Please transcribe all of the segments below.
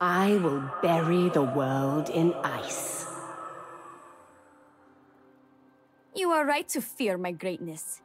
I will bury the world in ice. You are right to fear my greatness.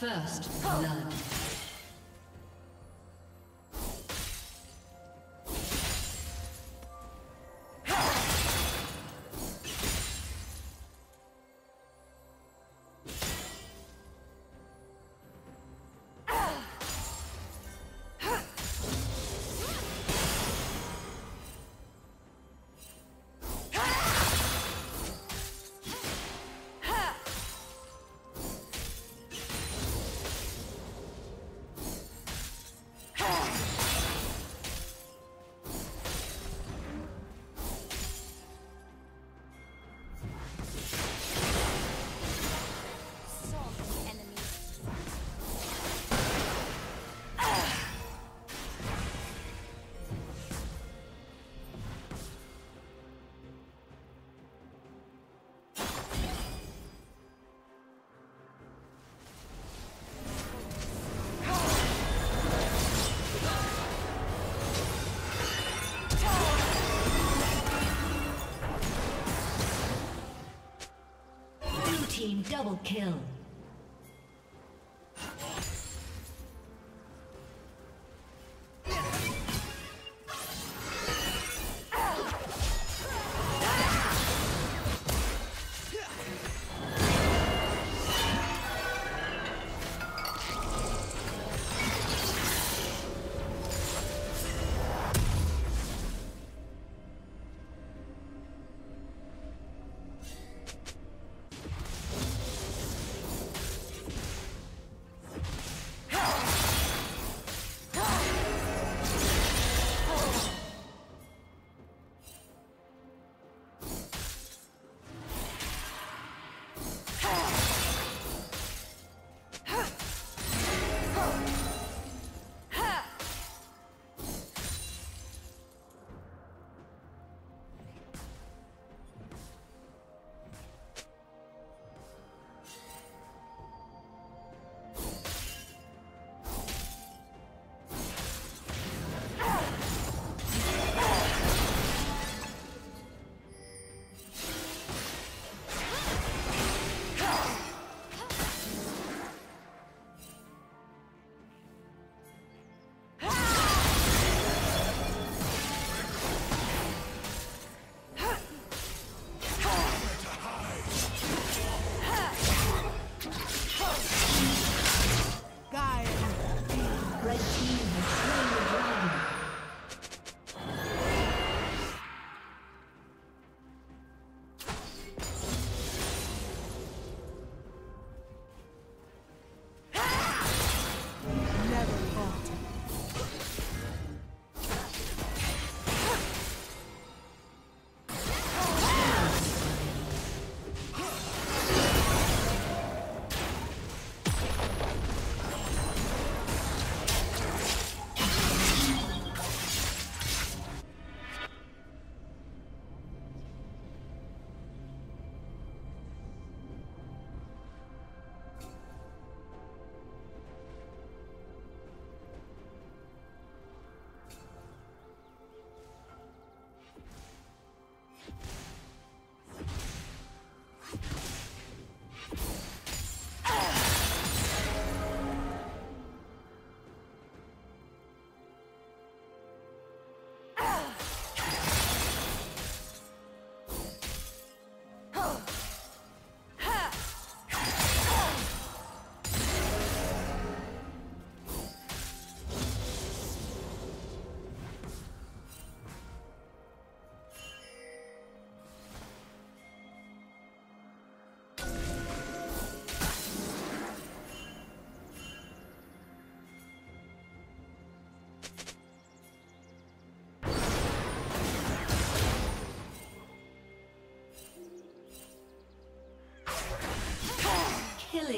First blood. Double kill.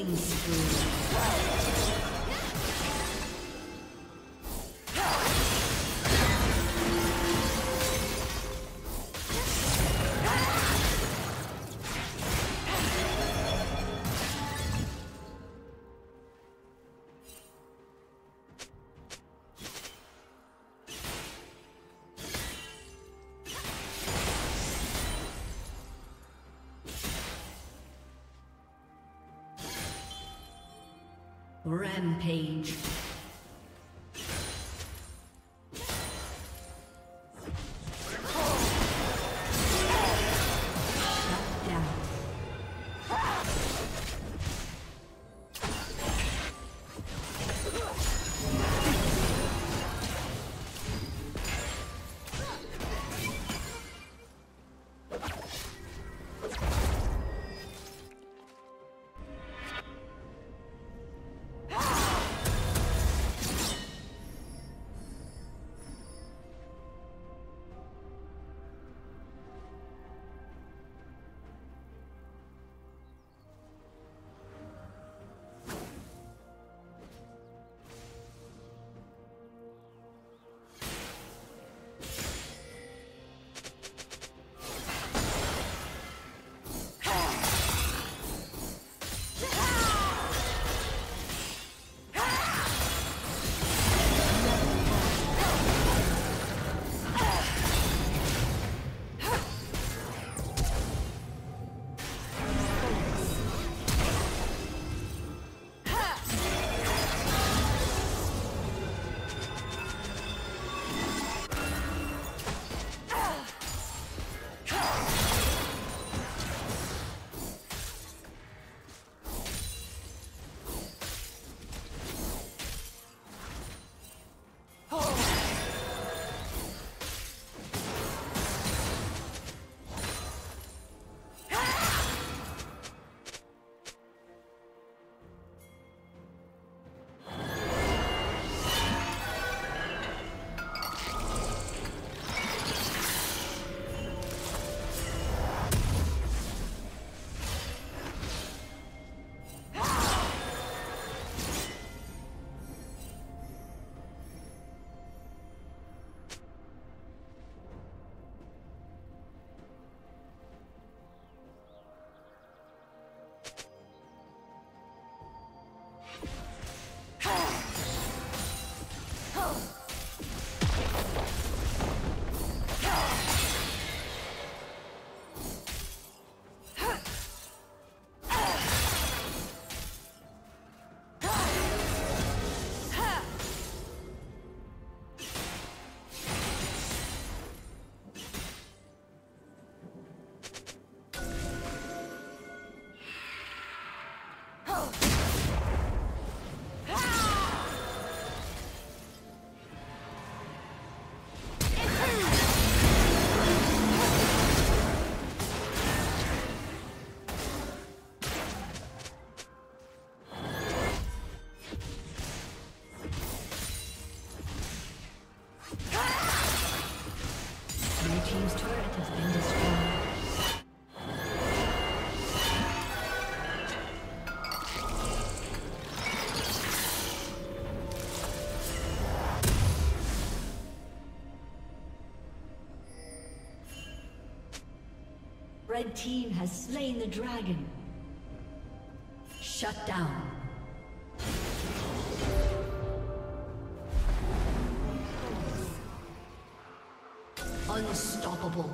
Killing spree. Rampage. Red team has slain the dragon. Shut down. Unstoppable.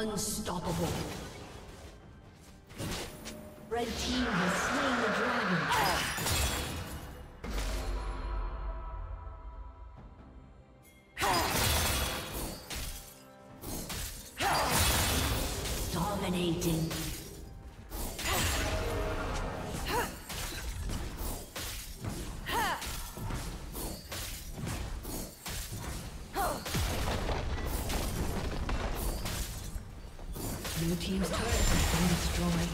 Unstoppable. Red team has slain the dragon. Dominating. Blue team's turret has been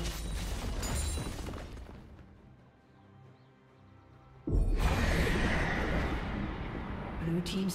destroyed. Blue team's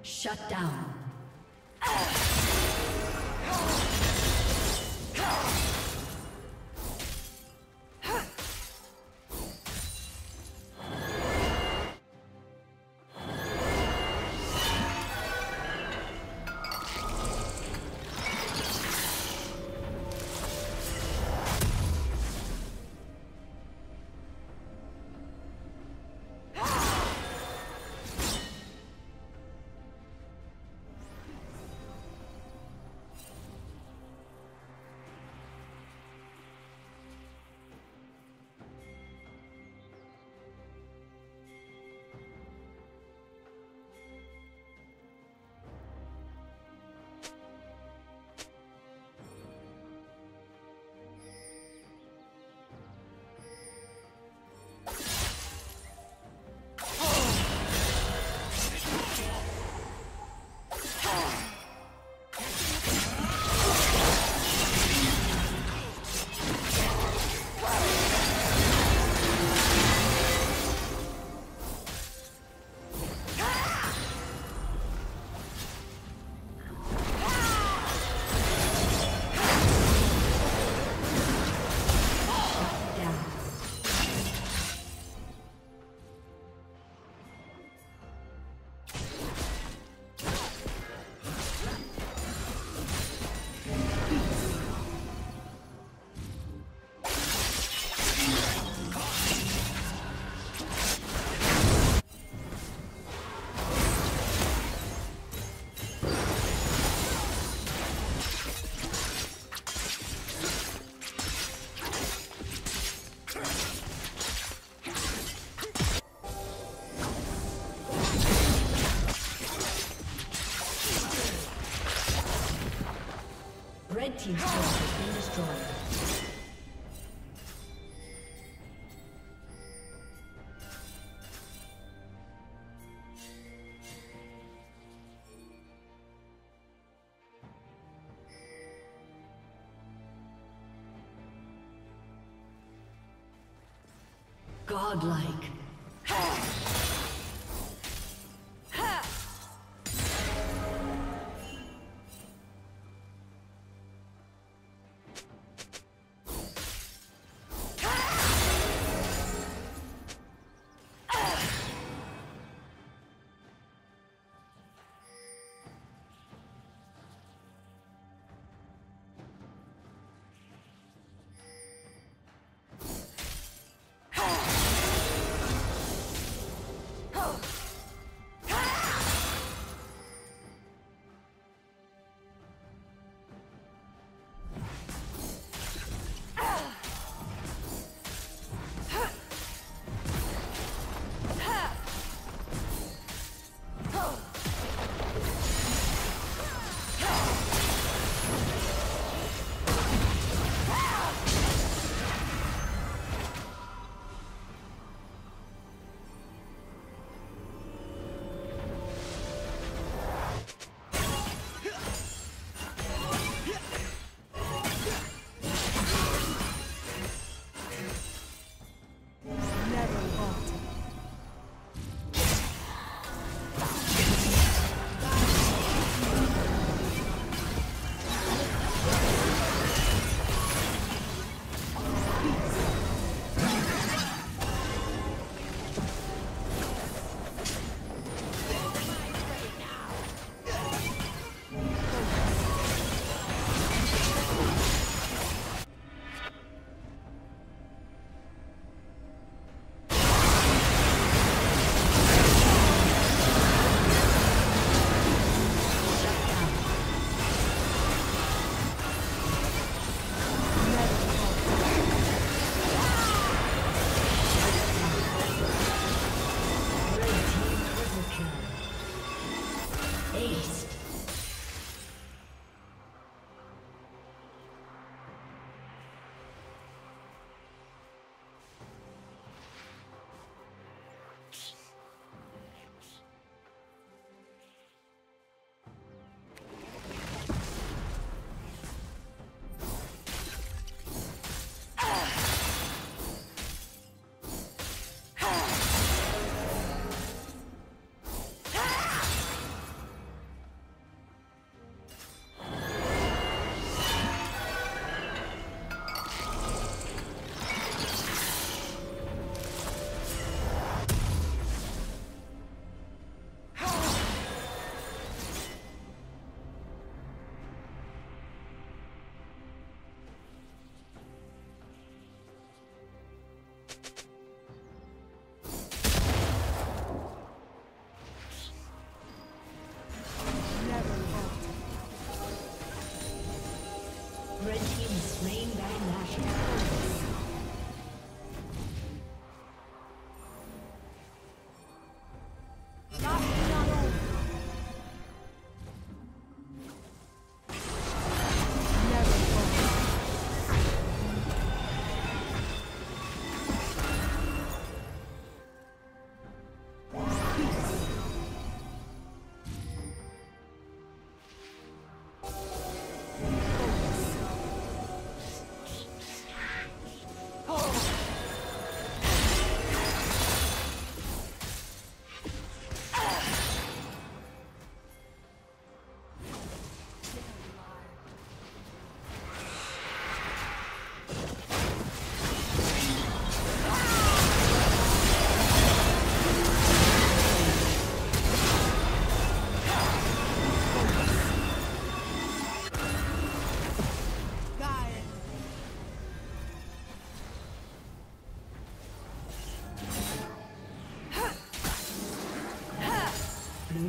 Shut down. Team's turret has been destroyed. Godlike. Blue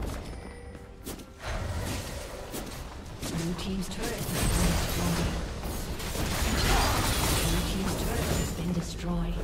Blue team's turret has been destroyed.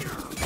Yeah.